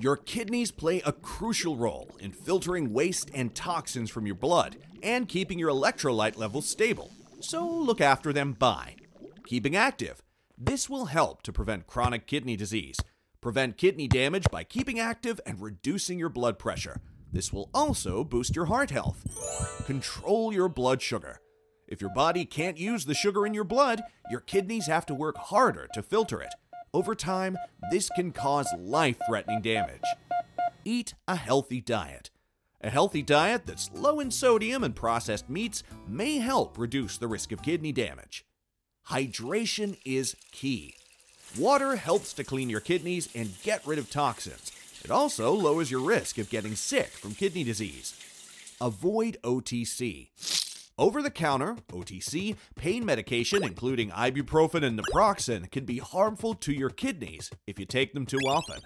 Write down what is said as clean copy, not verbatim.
Your kidneys play a crucial role in filtering waste and toxins from your blood and keeping your electrolyte levels stable, so look after them by keeping active. This will help to prevent chronic kidney disease. Prevent kidney damage by keeping active and reducing your blood pressure. This will also boost your heart health. Control your blood sugar. If your body can't use the sugar in your blood, your kidneys have to work harder to filter it. Over time, this can cause life-threatening damage. Eat a healthy diet. A healthy diet that's low in sodium and processed meats may help reduce the risk of kidney damage. Hydration is key. Water helps to clean your kidneys and get rid of toxins. It also lowers your risk of getting sick from kidney disease. Avoid OTC. Over-the-counter, OTC, pain medication including ibuprofen and naproxen can be harmful to your kidneys if you take them too often.